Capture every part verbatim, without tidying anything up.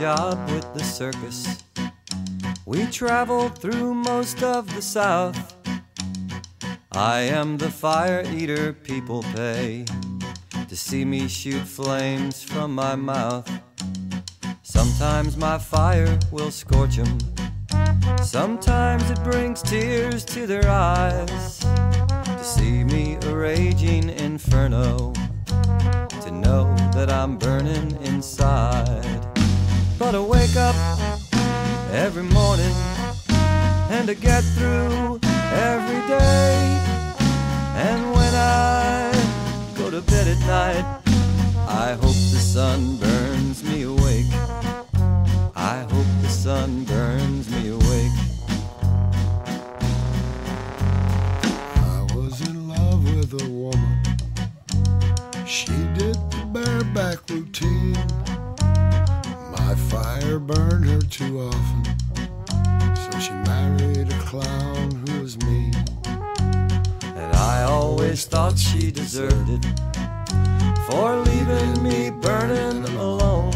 job with the circus. We traveled through most of the South. I am the fire eater people pay to see me shoot flames from my mouth. Sometimes my fire will scorch 'em. Sometimes it brings tears to their eyes to see me a raging inferno, to know that I'm burning inside. But I wake up every morning and I get through every day, and when I go to bed at night I hope the sun burns me awake. I hope the sun burns me awake. I was in love with a woman. She did the bareback routine. My fire burned her too often, so she married a clown who was mean. And I always thought she deserved it for leaving me burning alone.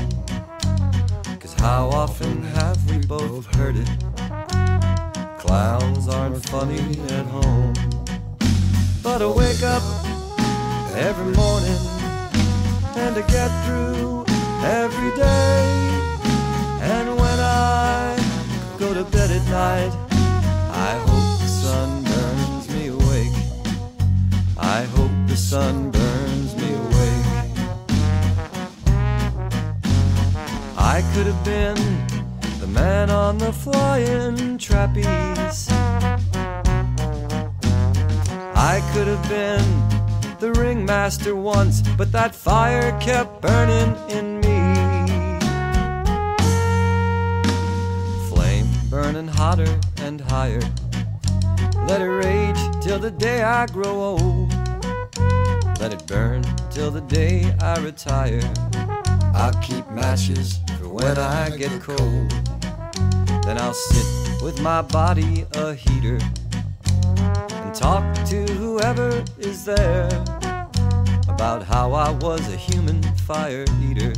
'Cause how often have we both heard it? Clowns aren't funny at home. But I wake up every morning and I get through every day, and when I go to bed at night I hope the sun burns me awake. I hope the sun burns me awake. I could have been the man on the flying trapeze. I could have been the ringmaster once, but that fire kept burning in me. Flame burning hotter and higher, let it rage till the day I grow old. Let it burn till the day I retire. I'll keep matches for when I get cold. Then I'll sit with my body a heater and talk to whoever is there about how I was a human fire eater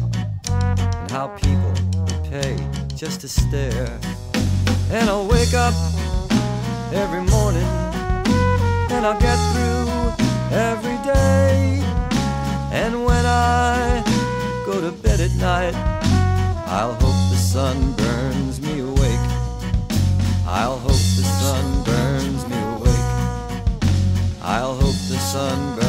and how people would pay just to stare. And I'll wake up every morning and I'll get through every day, and when I go to bed at night I'll hope the sun burns me awake. I'll hope the sun burns me awake. I'll hope the sun burns